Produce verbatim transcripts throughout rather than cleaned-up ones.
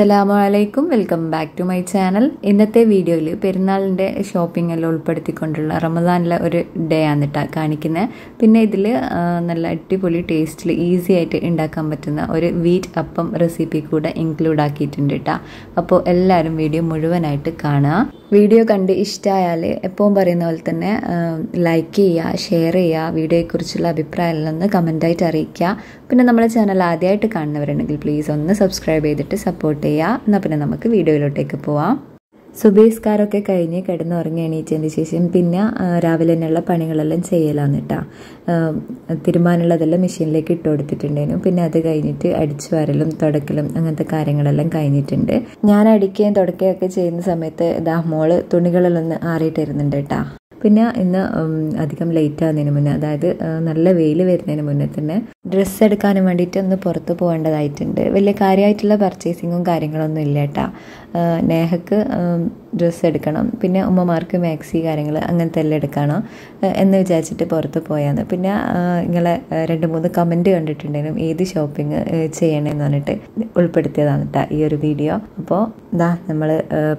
അസ്സലാമു അലൈക്കും welcome back to my channel. ഇന്നത്തെ വീഡിയോയിൽ പെരുന്നാളിൻ്റെ ഷോപ്പിംഗ് എല്ലാം ഉൾപ്പെടുത്തിക്കൊണ്ടുള്ള റമദാനിലെ ഒരു ഡേ ആണ് കേട്ടോ കാണിക്കുന്നത്. പിന്നെ ഇതിൽ നല്ല അടിപൊളി ടേസ്റ്റിൽ ഈസി ആയിട്ട് ഉണ്ടാക്കാൻ പറ്റുന്ന ഒരു വീറ്റ് അപ്പം റെസിപ്പി കൂടെ ഇൻക്ലൂഡ് ആക്കിയിട്ടുണ്ട് കേട്ടോ. അപ്പോൾ എല്ലാവരും വീഡിയോ മുഴുവനായിട്ട് കാണുക. വീഡിയോ കണ്ട് ഇഷ്ടമായാൽ എപ്പോഴും പറയുന്ന പോലെ തന്നെ ലൈക്ക് ചെയ്യുക, ഷെയർ ചെയ്യുക, വീഡിയോയെക്കുറിച്ചുള്ള അഭിപ്രായമെല്ലാം ഒന്ന് കമൻറ്റായിട്ട് അറിയിക്കുക. പിന്നെ നമ്മുടെ ചാനൽ ആദ്യമായിട്ട് കാണുന്നവരുണ്ടെങ്കിൽ പ്ലീസ് ഒന്ന് സബ്സ്ക്രൈബ് ചെയ്തിട്ട് സപ്പോർട്ട് ചെയ്യുക. എന്നാൽ പിന്നെ നമുക്ക് വീഡിയോയിലോട്ടേക്ക് പോവാം. സുബഹിസ്കാരമൊക്കെ കഴിഞ്ഞ് കിടന്നുറങ്ങി എണീറ്റതിന് ശേഷം പിന്നെ രാവിലെ തന്നെയുള്ള പണികളെല്ലാം ചെയ്യലാന്ന് കേട്ടോ. തിരുമാനുള്ളതെല്ലാം മെഷീനിലേക്ക് ഇട്ട് കൊടുത്തിട്ടുണ്ടായിരുന്നു. പിന്നെ അത് കഴിഞ്ഞിട്ട് അടിച്ചു വാരലും തുടക്കലും അങ്ങനത്തെ കാര്യങ്ങളെല്ലാം കഴിഞ്ഞിട്ടുണ്ട്. ഞാൻ അടിക്കുകയും തുടക്കുകയൊക്കെ ചെയ്യുന്ന സമയത്ത് ദാ മോള് തുണികളിലൊന്ന് ആറിയിട്ടിരുന്നുണ്ട് കേട്ടോ. പിന്നെ ഇന്ന് അധികം ലേറ്റ് ആകുന്നതിന് മുന്നേ, അതായത് നല്ല വെയിൽ വരുന്നതിന് മുന്നേ തന്നെ ഡ്രസ്സ് എടുക്കാനും വേണ്ടിയിട്ട് ഒന്ന് പുറത്ത് പോകേണ്ടതായിട്ടുണ്ട്. വലിയ കാര്യമായിട്ടുള്ള പർച്ചേസിങ്ങും കാര്യങ്ങളൊന്നും ഇല്ല കേട്ടോ. നേഹക്ക് ഡ്രസ്സ് എടുക്കണം, പിന്നെ ഉമ്മമാർക്ക് മാക്സി കാര്യങ്ങൾ അങ്ങനത്തെ എല്ലാം എടുക്കണം എന്ന് വിചാരിച്ചിട്ട് പുറത്ത് പോയാണ്. പിന്നെ ഇങ്ങളെ രണ്ട് മൂന്ന് കമൻറ്റ് കണ്ടിട്ടുണ്ടെങ്കിലും ഏത് ഷോപ്പിംഗ് ചെയ്യണമെന്ന് പറഞ്ഞിട്ട് ഉൾപ്പെടുത്തിയതാണ് കേട്ടോ ഈ ഒരു വീഡിയോ. അപ്പോൾ ഇതാ നമ്മൾ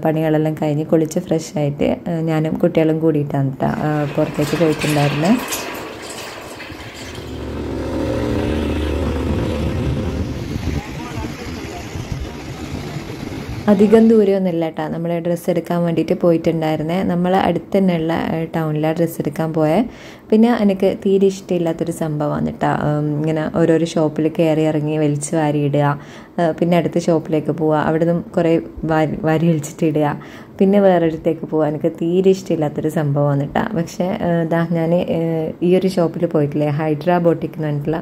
പണികളെല്ലാം കഴിഞ്ഞ് കുളിച്ച് ഫ്രഷ് ആയിട്ട് ഞാനും കുട്ടികളും കൂടിയിട്ടാണ് പുറത്തേക്ക് പോയിട്ടുണ്ടായിരുന്നു. അധികം ദൂരമൊന്നും ഇല്ല കേട്ടോ. നമ്മൾ ഡ്രസ്സ് എടുക്കാൻ വേണ്ടിയിട്ട് പോയിട്ടുണ്ടായിരുന്നേ. നമ്മൾ അടുത്ത് തന്നെയുള്ള ടൗണിലാണ് ഡ്രസ്സ് എടുക്കാൻ പോയത്. പിന്നെ എനിക്ക് തീരെ ഇഷ്ടമില്ലാത്തൊരു സംഭവമാണ് കേട്ടോ ഇങ്ങനെ ഓരോരോ ഷോപ്പിൽ കയറി ഇറങ്ങി വലിച്ച് വാരിയിടുക, പിന്നെ അടുത്ത ഷോപ്പിലേക്ക് പോവുക, അവിടെ നിന്നും കുറേ വാരി വാരി വലിച്ചിട്ടിടുക, പിന്നെ വേറൊരിടത്തേക്ക് പോവുക. എനിക്ക് തീരെ ഇഷ്ടമില്ലാത്തൊരു സംഭവമാണ് കേട്ടോ. പക്ഷേ ദാ ഞാൻ ഈ ഒരു ഷോപ്പിൽ പോയിട്ടില്ലേ, ഹൈഡ്രാ ബോട്ടിക് എന്ന് പറഞ്ഞിട്ടുള്ള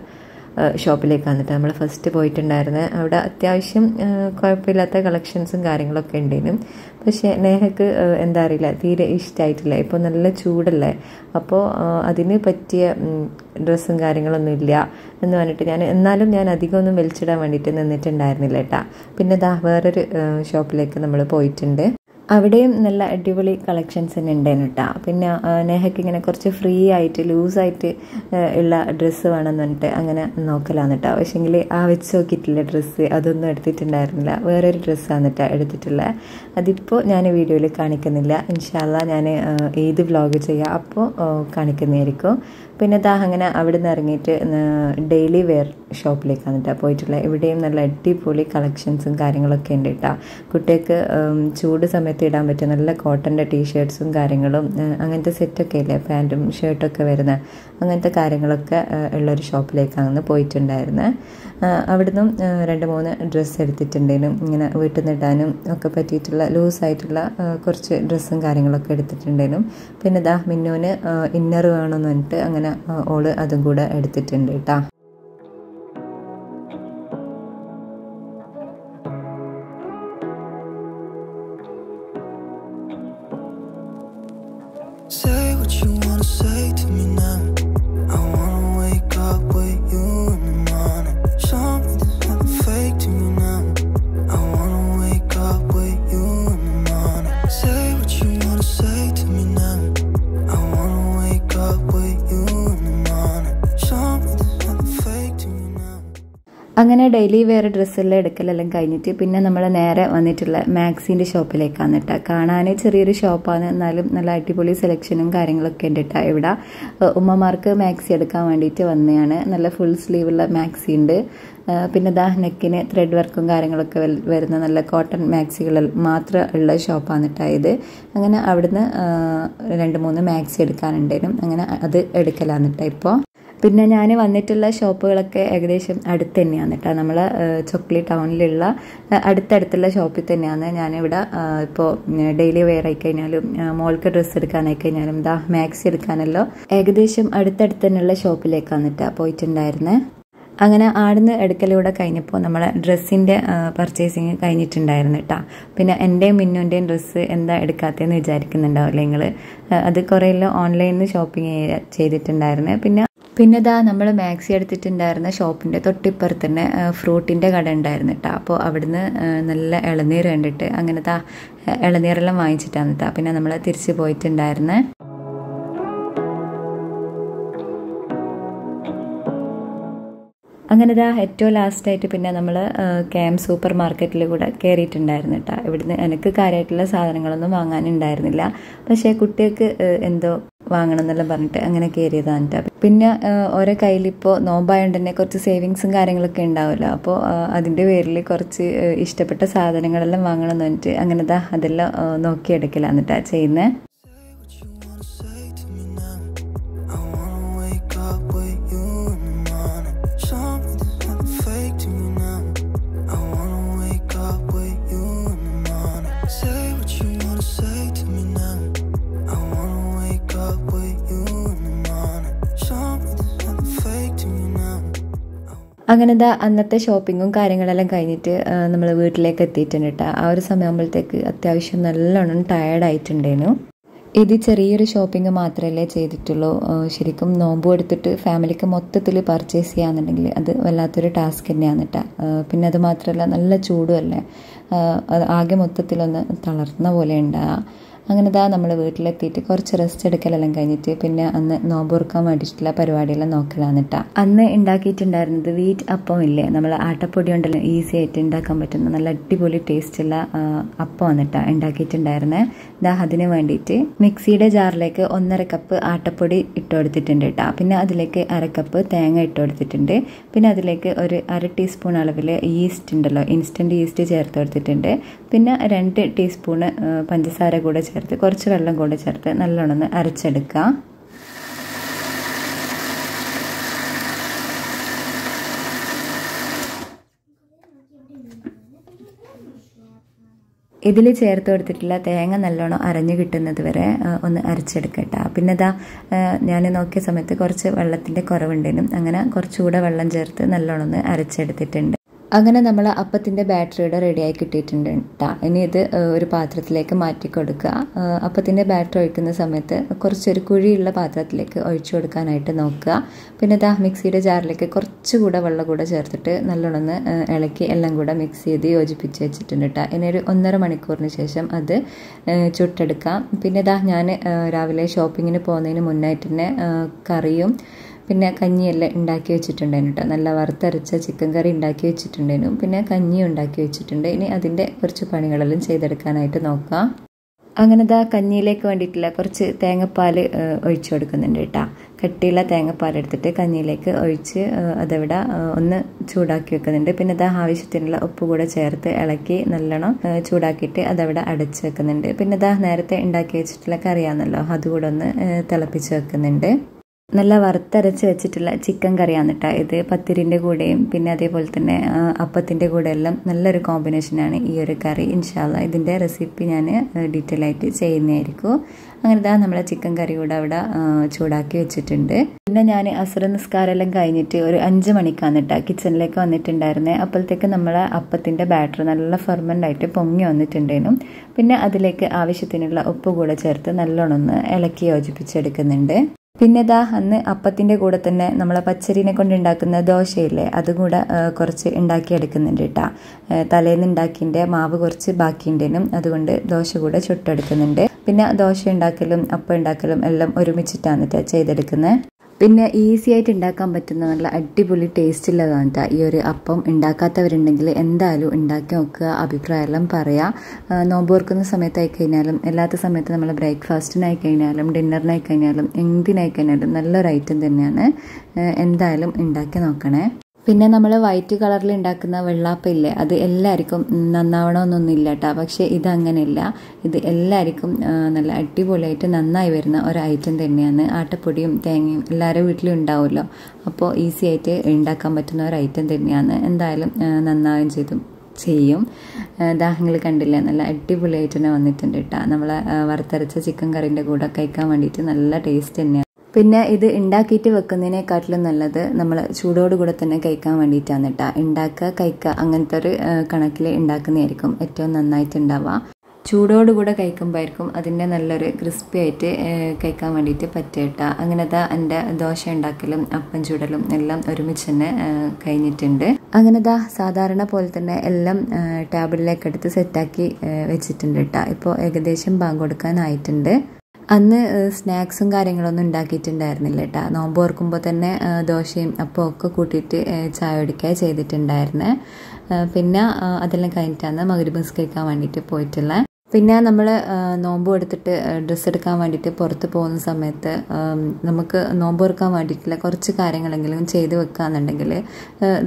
ഷോപ്പിലേക്ക് വന്നിട്ട് നമ്മൾ ഫസ്റ്റ് പോയിട്ടുണ്ടായിരുന്നത്. അവിടെ അത്യാവശ്യം കുഴപ്പമില്ലാത്ത കളക്ഷൻസും കാര്യങ്ങളൊക്കെ ഉണ്ടായിരുന്നു. പക്ഷേ നേഹക്ക് എന്താ അറിയില്ല, തീരെ ഇഷ്ടമായിട്ടില്ല. ഇപ്പോൾ നല്ല ചൂടല്ലേ, അപ്പോൾ അതിന് പറ്റിയ ഡ്രസ്സും കാര്യങ്ങളൊന്നും ഇല്ല എന്ന് പറഞ്ഞിട്ട് ഞാൻ എന്നാലും ഞാൻ അധികമൊന്നും വലിച്ചിടാൻ വേണ്ടിയിട്ട് നിന്നിട്ടുണ്ടായിരുന്നില്ല കേട്ടോ. പിന്നെ ദാ വേറൊരു ഷോപ്പിലേക്ക് നമ്മൾ പോയിട്ടുണ്ട്. അവിടെയും നല്ല അടിപൊളി കളക്ഷൻസ് തന്നെ ഉണ്ടായിരുന്നു കേട്ടോ. പിന്നെ നേഹയ്ക്ക് ഇങ്ങനെ കുറച്ച് ഫ്രീ ആയിട്ട് ലൂസായിട്ട് ഉള്ള ഡ്രസ്സ് വേണമെന്ന് പറഞ്ഞിട്ട് അങ്ങനെ നോക്കലാന്ന് കേട്ടോ. പക്ഷേങ്കിൽ ആ വെച്ച് നോക്കിയിട്ടില്ല ഡ്രസ്സ്, അതൊന്നും എടുത്തിട്ടുണ്ടായിരുന്നില്ല. വേറൊരു ഡ്രസ്സാണ് കേട്ടോ എടുത്തിട്ടുള്ളത്. അതിപ്പോൾ ഞാൻ വീഡിയോയിൽ കാണിക്കുന്നില്ല. ഇൻഷാല്ലാ ഞാൻ ഏത് വ്ളോഗ് ചെയ്യാം അപ്പോൾ കാണിക്കുന്നതായിരിക്കും. പിന്നെ ദാ അങ്ങനെ അവിടെ നിന്ന് ഇറങ്ങിയിട്ട് ഡെയിലി വെയർ ഷോപ്പിലേക്കാണ് കേട്ടോ പോയിട്ടുള്ളത്. ഇവിടെയും നല്ല അടിപൊളി കളക്ഷൻസും കാര്യങ്ങളൊക്കെ ഉണ്ട് കേട്ടോ. കുട്ടികൾക്ക് ചൂട് സമയത്ത് ഇടാൻ പറ്റും നല്ല കോട്ടൻ്റെ ടീഷർട്ട്സും കാര്യങ്ങളും അങ്ങനത്തെ സെറ്റൊക്കെ ഇല്ലേ, പാൻറ്റും ഷർട്ടൊക്കെ വരുന്ന അങ്ങനത്തെ കാര്യങ്ങളൊക്കെ ഉള്ളൊരു ഷോപ്പിലേക്കാണ് പോയിട്ടുണ്ടായിരുന്നത്. അവിടുന്ന് രണ്ട് മൂന്ന് ഡ്രസ്സ് എടുത്തിട്ടുണ്ടേനും ഇങ്ങനെ വീട്ടിൽ നിന്ന് ഇടാനും ഒക്കെ പറ്റിയിട്ടുള്ള ലൂസായിട്ടുള്ള കുറച്ച് ഡ്രസ്സും കാര്യങ്ങളൊക്കെ എടുത്തിട്ടുണ്ടേനും. പിന്നെ ദാ മിന്നുവിന് ഇന്നർ വേണമെന്ന് പറഞ്ഞിട്ട് അങ്ങനെ ഓള് അതും കൂടെ എടുത്തിട്ടുണ്ട് കേട്ടോ. അങ്ങനെ ഡെയിലി വെയർ ഡ്രസ്സെല്ലാം എടുക്കലെല്ലാം കഴിഞ്ഞിട്ട് പിന്നെ നമ്മൾ നേരെ വന്നിട്ടുള്ള മാക്സിൻ്റെ ഷോപ്പിലേക്കാണ് കേട്ടോ. കാണാൻ ചെറിയൊരു ഷോപ്പാണ്, എന്നാലും നല്ല അടിപൊളി സെലക്ഷനും കാര്യങ്ങളൊക്കെ ഉണ്ട് കേട്ടോ. ഇവിടെ ഉമ്മമാർക്ക് മാക്സി എടുക്കാൻ വേണ്ടിയിട്ട് വന്നതാണ്. നല്ല ഫുൾ സ്ലീവുള്ള മാക്സി ഉണ്ട്. പിന്നെ ദാ നെക്കിന് ത്രെഡ് വർക്കും കാര്യങ്ങളൊക്കെ വരുന്ന നല്ല കോട്ടൺ മാക്സികൾ മാത്രം ഉള്ള ഷോപ്പാണ് കേട്ടോ ഇത്. അങ്ങനെ അവിടുന്ന് രണ്ട് മൂന്ന് മാക്സി എടുക്കാനുണ്ടായിരുന്നു. അങ്ങനെ അത് എടുക്കലാണ് കേട്ടോ ഇപ്പോൾ. പിന്നെ ഞാൻ വന്നിട്ടുള്ള ഷോപ്പുകളൊക്കെ ഏകദേശം അടുത്ത് തന്നെയാണ് കേട്ടോ. നമ്മൾ ചൊക്ലി ടൗണിലുള്ള അടുത്തടുത്തുള്ള ഷോപ്പിൽ തന്നെയാണ് ഞാനിവിടെ ഇപ്പോൾ ഡെയിലി വെയർ ആയിക്കഴിഞ്ഞാലും മോൾക്ക് ഡ്രസ്സ് എടുക്കാനായി കഴിഞ്ഞാലും ദാ മാക്സി എടുക്കാനല്ലോ ഏകദേശം അടുത്തടുത്ത് തന്നെയുള്ള ഷോപ്പിലേക്കാണ് കേട്ടോ പോയിട്ടുണ്ടായിരുന്നത്. അങ്ങനെ ആടുന്ന് എടുക്കലൂടെ കഴിഞ്ഞപ്പോൾ നമ്മൾ ഡ്രസ്സിൻ്റെ പർച്ചേസിങ് കഴിഞ്ഞിട്ടുണ്ടായിരുന്നു കേട്ടോ. പിന്നെ എൻ്റെയും മിന്നുൻ്റെയും ഡ്രസ്സ് എന്താ എടുക്കാത്തതെന്ന് വിചാരിക്കുന്നുണ്ടാവില്ലേ നിങ്ങൾ. അത് കുറേയെല്ലാം ഓൺലൈനിൽ നിന്ന് ഷോപ്പിംഗ് ചെയ്തിട്ടുണ്ടായിരുന്നു. പിന്നെ പിന്നെ ദാ നമ്മൾ മാക്സി എടുത്തിട്ടുണ്ടായിരുന്ന ഷോപ്പിൻ്റെ തൊട്ടിപ്പുറത്ത് തന്നെ ഫ്രൂട്ടിൻ്റെ കട ഉണ്ടായിരുന്നു കേട്ടോ. അപ്പോൾ അവിടുന്ന് നല്ല ഇളനീർ കണ്ടിട്ട് അങ്ങനെ ദാ ഇളനീരെല്ലാം വാങ്ങിച്ചിട്ടാണ് കേട്ടോ പിന്നെ നമ്മൾ തിരിച്ച് പോയിട്ടുണ്ടായിരുന്നേ. അങ്ങനെ ദാ ഏറ്റവും ലാസ്റ്റ് ആയിട്ട് പിന്നെ നമ്മൾ കാം സൂപ്പർ മാർക്കറ്റിൽ കൂടെ കയറിയിട്ടുണ്ടായിരുന്നു കേട്ടോ. ഇവിടുന്ന് എനിക്ക് കാര്യമായിട്ടുള്ള സാധനങ്ങളൊന്നും വാങ്ങാനുണ്ടായിരുന്നില്ല, പക്ഷേ കുട്ടികൾക്ക് എന്തോ വാങ്ങണം എന്നെല്ലാം പറഞ്ഞിട്ട് അങ്ങനെ കയറിയതാണ് കേട്ടോ. പിന്നെ ഓരോ കയ്യിലിപ്പോൾ നോമ്പായതുകൊണ്ട് തന്നെ കുറച്ച് സേവിങ്സും കാര്യങ്ങളൊക്കെ ഉണ്ടാവുമല്ലോ, അപ്പോൾ അതിൻ്റെ പേരിൽ കുറച്ച് ഇഷ്ടപ്പെട്ട സാധനങ്ങളെല്ലാം വാങ്ങണം എന്ന് പറഞ്ഞിട്ട് അങ്ങനെ ദാ അതെല്ലാം നോക്കിയെടുക്കലാണ് കേട്ടോ ചെയ്യുന്നത്. അങ്ങനെ ദാ അന്നത്തെ ഷോപ്പിങ്ങും കാര്യങ്ങളെല്ലാം കഴിഞ്ഞിട്ട് നമ്മൾ വീട്ടിലേക്ക് എത്തിയിട്ടുണ്ട് കേട്ടോ. ആ ഒരു സമയമാകുമ്പോഴത്തേക്ക് അത്യാവശ്യം നല്ലോണം ടയേർഡായിട്ടുണ്ടായിരുന്നു. ഇത് ചെറിയൊരു ഷോപ്പിംഗ് മാത്രമല്ലേ ചെയ്തിട്ടുള്ളൂ. ശരിക്കും നോമ്പ് എടുത്തിട്ട് ഫാമിലിക്ക് മൊത്തത്തിൽ പർച്ചേസ് ചെയ്യാന്നുണ്ടെങ്കിൽ അത് വല്ലാത്തൊരു ടാസ്ക് തന്നെയാണ് കേട്ടോ. പിന്നെ അത് മാത്രമല്ല നല്ല ചൂടുമല്ലേ, ആകെ മൊത്തത്തിലൊന്ന് തളർന്ന പോലെ ഉണ്ടാകുക. അങ്ങനെ ദാ നമ്മൾ വീട്ടിലെത്തിയിട്ട് കുറച്ച് റെസ്റ്റ് എടുക്കലെല്ലാം കഴിഞ്ഞിട്ട് പിന്നെ അന്ന് നോമ്പുറക്കാൻ വേണ്ടിയിട്ടുള്ള പരിപാടിയെല്ലാം നോക്കലാണ് കേട്ടോ. അന്ന് ഉണ്ടാക്കിയിട്ടുണ്ടായിരുന്നത് വീറ്റ് അപ്പം ഇല്ലേ, നമ്മൾ ആട്ടപ്പൊടി കൊണ്ടല്ലോ ഈസി ആയിട്ട് ഉണ്ടാക്കാൻ പറ്റുന്ന നല്ല അടിപൊളി ടേസ്റ്റുള്ള അപ്പമാണ് കേട്ടോ ഉണ്ടാക്കിയിട്ടുണ്ടായിരുന്നത്. ദാ അതിന് വേണ്ടിയിട്ട് മിക്സിയുടെ ജാറിലേക്ക് ഒന്നര കപ്പ് ആട്ടപ്പൊടി ഇട്ട് കൊടുത്തിട്ടുണ്ട് കേട്ടോ. പിന്നെ അതിലേക്ക് അരക്കപ്പ് തേങ്ങ ഇട്ട് കൊടുത്തിട്ടുണ്ട്. പിന്നെ അതിലേക്ക് ഒരു അര ടീസ്പൂൺ അളവിൽ ഈസ്റ്റ് ഉണ്ടല്ലോ, ഇൻസ്റ്റൻറ്റ് ഈസ്റ്റ് ചേർത്ത് കൊടുത്തിട്ടുണ്ട്. പിന്നെ രണ്ട് ടീസ്പൂണ് പഞ്ചസാര കൂടെ ചേർത്ത് കുറച്ച് വെള്ളം കൂടെ ചേർത്ത് നല്ലോണം അരച്ചെടുക്കുക. ഇതിൽ ചേർത്ത് കൊടുത്തിട്ടുള്ള തേങ്ങ നല്ലോണം അരഞ്ഞു കിട്ടുന്നത് വരെ ഒന്ന് അരച്ചെടുക്കട്ടെ. പിന്നെ ഇതാ ഞാൻ നോക്കിയ സമയത്ത് കുറച്ച് വെള്ളത്തിൻ്റെ കുറവുണ്ടായിരുന്നു, അങ്ങനെ കുറച്ചുകൂടെ വെള്ളം ചേർത്ത് നല്ലോണം ഒന്ന് അരച്ചെടുത്തിട്ടുണ്ട്. അങ്ങനെ നമ്മൾ അപ്പത്തിൻ്റെ ബാറ്ററിയുടെ റെഡിയായി കിട്ടിയിട്ടുണ്ട് കേട്ടോ. ഇനി ഇത് ഒരു പാത്രത്തിലേക്ക് മാറ്റി കൊടുക്കുക. അപ്പത്തിൻ്റെ ബാറ്ററി ഒഴിക്കുന്ന സമയത്ത് കുറച്ചൊരു കുഴിയുള്ള പാത്രത്തിലേക്ക് ഒഴിച്ചു കൊടുക്കാനായിട്ട് നോക്കുക. പിന്നെ ദാ മിക്സിയുടെ ജാറിലേക്ക് കുറച്ചുകൂടെ വെള്ളം കൂടെ ചേർത്തിട്ട് നല്ലോണം ഇളക്കി എല്ലാം കൂടെ മിക്സ് ചെയ്ത് യോജിപ്പിച്ച് വെച്ചിട്ടുണ്ട് കേട്ടോ. ഇനി ഒരു ഒന്നര മണിക്കൂറിന് ശേഷം അത് ചുട്ടെടുക്കാം. പിന്നെ ദാ ഞാൻ രാവിലെ ഷോപ്പിങ്ങിന് പോകുന്നതിന് മുന്നായിട്ട് തന്നെ കറിയും പിന്നെ കഞ്ഞിയെല്ലാം ഉണ്ടാക്കി വെച്ചിട്ടുണ്ടായിരുന്നു കേട്ടോ. നല്ല വറുത്തരച്ച ചിക്കൻ കറി ഉണ്ടാക്കി വെച്ചിട്ടുണ്ടായിരുന്നു, പിന്നെ കഞ്ഞി ഉണ്ടാക്കി വെച്ചിട്ടുണ്ട്. ഇനി അതിൻ്റെ കുറച്ച് പണികളെല്ലാം ചെയ്തെടുക്കാനായിട്ട് നോക്കാം. അങ്ങനെ ദാ കഞ്ഞിയിലേക്ക് വേണ്ടിയിട്ടുള്ള കുറച്ച് തേങ്ങാപ്പാൽ ഒഴിച്ചു കൊടുക്കുന്നുണ്ട് കേട്ടോ. കട്ടിയുള്ള തേങ്ങാപ്പാൽ എടുത്തിട്ട് കഞ്ഞിയിലേക്ക് ഒഴിച്ച് അതവിടെ ഒന്ന് ചൂടാക്കി വെക്കുന്നുണ്ട്. പിന്നെ ദാ ആവശ്യത്തിനുള്ള ഉപ്പ് കൂടെ ചേർത്ത് ഇളക്കി നല്ലോണം ചൂടാക്കിയിട്ട് അതവിടെ അടച്ച് വെക്കുന്നുണ്ട്. പിന്നെ ദാ നേരത്തെ ഉണ്ടാക്കി വെച്ചിട്ടുള്ള കറിയാണല്ലോ, അതുകൂടെ ഒന്ന് തിളപ്പിച്ച് വെക്കുന്നുണ്ട്. നല്ല വറുത്തരച്ച് വെച്ചിട്ടുള്ള ചിക്കൻ കറിയാണ് കേട്ടോ ഇത്. പത്തിരിൻ്റെ കൂടെയും പിന്നെ അതേപോലെ തന്നെ അപ്പത്തിൻ്റെ കൂടെ എല്ലാം നല്ലൊരു കോമ്പിനേഷനാണ് ഈ ഒരു കറി. ഇൻഷാ അല്ലാഹ് ഇതിൻ്റെ റെസിപ്പി ഞാൻ ഡീറ്റെയിൽ ആയിട്ട് ചെയ്യുന്നതായിരിക്കും. അങ്ങനെ ദാ നമ്മളെ ചിക്കൻ കറി കൂടെ അവിടെ ചൂടാക്കി വെച്ചിട്ടുണ്ട്. പിന്നെ ഞാൻ അസുര നിസ്കാരമെല്ലാം കഴിഞ്ഞിട്ട് ഒരു അഞ്ച് മണിക്കാണ് കേട്ടോ കിച്ചണിലേക്ക് വന്നിട്ടുണ്ടായിരുന്നത്. അപ്പോഴത്തേക്ക് നമ്മളെ അപ്പത്തിൻ്റെ ബാറ്റർ നല്ല ഫെർമൻ്റായിട്ട് പൊങ്ങി വന്നിട്ടുണ്ടായിരുന്നു. പിന്നെ അതിലേക്ക് ആവശ്യത്തിനുള്ള ഉപ്പ് കൂടെ ചേർത്ത് നല്ലോണം ഒന്ന് ഇളക്കി യോജിപ്പിച്ചെടുക്കുന്നുണ്ട്. പിന്നെ ദാ അന്ന് അപ്പത്തിൻ്റെ കൂടെ തന്നെ നമ്മളെ പച്ചരിനെ കൊണ്ടുണ്ടാക്കുന്ന ദോശയില്ലേ, അതുകൂടെ കുറച്ച് ഉണ്ടാക്കിയെടുക്കുന്നുണ്ട് കേട്ടോ. തലേന്ന് ഉണ്ടാക്കിൻ്റെ മാവ് കുറച്ച് ബാക്കിയുണ്ടേനും അതുകൊണ്ട് ദോശ കൂടെ ചുട്ടെടുക്കുന്നുണ്ട്. പിന്നെ ദോശ ഉണ്ടാക്കലും അപ്പം ഉണ്ടാക്കലും എല്ലാം ഒരുമിച്ചിട്ടാണ് കേട്ടോ ചെയ്തെടുക്കുന്നത്. പിന്നെ ഈസി ആയിട്ട് ഉണ്ടാക്കാൻ പറ്റുന്ന നല്ല അടിപൊളി ടേസ്റ്റ് ഉള്ളതാണ് കേട്ടോ ഈ ഒരു അപ്പം. ഉണ്ടാക്കാത്തവരുണ്ടെങ്കിൽ എന്തായാലും ഉണ്ടാക്കി നോക്കുക, അഭിപ്രായമെല്ലാം പറയുക. നോമ്പ് തുറക്കുന്ന സമയത്തായി കഴിഞ്ഞാലും അല്ലാത്ത സമയത്ത് നമ്മൾ ബ്രേക്ക്ഫാസ്റ്റിനായി കഴിഞ്ഞാലും ഡിന്നറിനായി കഴിഞ്ഞാലും എന്തിനായി കഴിഞ്ഞാലും നല്ലൊരു ഐറ്റം തന്നെയാണ്. എന്തായാലും ഉണ്ടാക്കി നോക്കണേ. പിന്നെ നമ്മൾ വൈറ്റ് കളറിൽ ഉണ്ടാക്കുന്ന വെള്ളാപ്പം ഇല്ലേ, അത് എല്ലാവർക്കും നന്നാവണമെന്നൊന്നുമില്ല കേട്ടോ. പക്ഷേ ഇതങ്ങനെയല്ല, ഇത് എല്ലാവർക്കും നല്ല അടിപൊളിയായിട്ട് നന്നായി വരുന്ന ഒരു ഐറ്റം തന്നെയാണ്. ആട്ടപ്പൊടിയും തേങ്ങയും എല്ലാവരും വീട്ടിലും ഉണ്ടാവുമല്ലോ, അപ്പോൾ ഈസി ആയിട്ട് ഉണ്ടാക്കാൻ പറ്റുന്ന ഒരു ഐറ്റം തന്നെയാണ്. എന്തായാലും നന്നാവുകയും ചെയ്തു ചെയ്യും ദാഹങ്ങൾ കണ്ടില്ലേ, നല്ല അടിപൊളിയായിട്ട് തന്നെ വന്നിട്ടുണ്ട് കേട്ടോ. നമ്മൾ വറുത്തരച്ച ചിക്കൻ കറിൻ്റെ കൂടെ കഴിക്കാൻ വേണ്ടിയിട്ട് നല്ല ടേസ്റ്റ് തന്നെയാണ്. പിന്നെ ഇത് ഉണ്ടാക്കിയിട്ട് വെക്കുന്നതിനെക്കാട്ടിലും നല്ലത് നമ്മൾ ചൂടോടുകൂടെ തന്നെ കഴിക്കാൻ വേണ്ടിയിട്ടാണ് കേട്ടോ. ഉണ്ടാക്കുക കഴിക്കുക അങ്ങനത്തെ ഒരു കണക്കിൽ ഉണ്ടാക്കുന്നതായിരിക്കും ഏറ്റവും നന്നായിട്ടുണ്ടാവുക. ചൂടോടുകൂടെ കഴിക്കുമ്പോഴായിരിക്കും അതിൻ്റെ നല്ലൊരു ക്രിസ്പി ആയിട്ട് കഴിക്കാൻ വേണ്ടിയിട്ട് പറ്റേട്ടാ. അങ്ങനെതാ എൻ്റെ ദോശ ഉണ്ടാക്കലും അപ്പം ചുടലും എല്ലാം ഒരുമിച്ച് തന്നെ കഴിഞ്ഞിട്ടുണ്ട്. അങ്ങനെതാ സാധാരണ പോലെ തന്നെ എല്ലാം ടേബിളിലേക്ക് എടുത്ത് സെറ്റാക്കി വെച്ചിട്ടുണ്ട് കേട്ടോ. ഇപ്പോൾ ഏകദേശം ബാങ്ക് കൊടുക്കാനായിട്ടുണ്ട്. അന്ന് സ്നാക്സും കാര്യങ്ങളൊന്നും ഉണ്ടാക്കിയിട്ടുണ്ടായിരുന്നില്ല കേട്ടോ. നോമ്പ് ഓർക്കുമ്പോൾ തന്നെ ദോശയും അപ്പം ഒക്കെ കൂട്ടിയിട്ട് ചായ കുടിക്കുക ചെയ്തിട്ടുണ്ടായിരുന്നേ. പിന്നെ അതെല്ലാം കഴിഞ്ഞിട്ടാണ് മഗ്‌രിബ് നിസ്കരിക്കാൻ വേണ്ടിയിട്ട് പോയിട്ടുള്ളത്. പിന്നെ നമ്മൾ നോമ്പ് എടുത്തിട്ട് ഡ്രസ്സ് എടുക്കാൻ വേണ്ടിയിട്ട് പുറത്ത് പോകുന്ന സമയത്ത് നമുക്ക് നോമ്പ് എടുക്കാൻ വേണ്ടിയിട്ടുള്ള കുറച്ച് കാര്യങ്ങളെങ്കിലും ചെയ്ത് വെക്കുകയെന്നുണ്ടെങ്കിൽ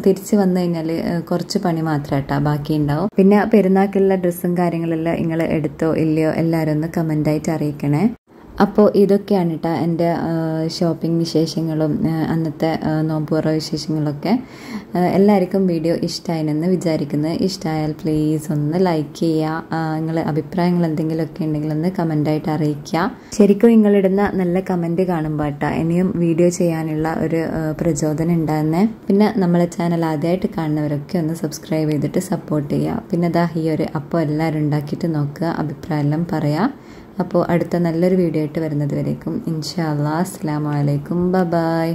തിരിച്ച് വന്നു കഴിഞ്ഞാൽ കുറച്ച് പണി മാത്രം കേട്ടോ ബാക്കി ഉണ്ടാവും. പിന്നെ പെരുന്നാക്കുള്ള ഡ്രസ്സും കാര്യങ്ങളെല്ലാം നിങ്ങൾ എടുത്തോ ഇല്ലയോ എല്ലാവരും ഒന്ന് കമൻ്റായിട്ട് അറിയിക്കണേ. അപ്പോൾ ഇതൊക്കെയാണ് കേട്ടോ എൻ്റെ ഷോപ്പിംഗ് വിശേഷങ്ങളും അന്നത്തെ നോമ്പുറ വിശേഷങ്ങളൊക്കെ. എല്ലാവർക്കും വീഡിയോ ഇഷ്ടമായെന്ന് വിചാരിക്കുന്നത്. ഇഷ്ടമായാൽ പ്ലീസ് ഒന്ന് ലൈക്ക് ചെയ്യുക. നിങ്ങൾ അഭിപ്രായങ്ങൾ എന്തെങ്കിലുമൊക്കെ ഉണ്ടെങ്കിൽ ഒന്ന് കമൻ്റായിട്ട് അറിയിക്കുക. ശരിക്കും നിങ്ങളിടുന്ന നല്ല കമൻറ്റ് കാണുമ്പോൾ കേട്ടോ ഇനിയും വീഡിയോ ചെയ്യാനുള്ള ഒരു പ്രചോദനം ഉണ്ടായിരുന്നേ. പിന്നെ നമ്മളെ ചാനൽ ആദ്യമായിട്ട് കാണുന്നവരൊക്കെ ഒന്ന് സബ്സ്ക്രൈബ് ചെയ്തിട്ട് സപ്പോർട്ട് ചെയ്യുക. പിന്നെ ദാ ഈ ഒരു അപ്പം എല്ലാവരും ഉണ്ടാക്കിയിട്ട് നോക്കുക, അഭിപ്രായം എല്ലാം പറയാം. അപ്പോൾ അടുത്ത നല്ലൊരു വീഡിയോ ആയിട്ട് വരുന്നത് വരേക്കും ഇൻഷാ അല്ലാഹ്. അസ്സലാമു അലൈക്കും. Bye by.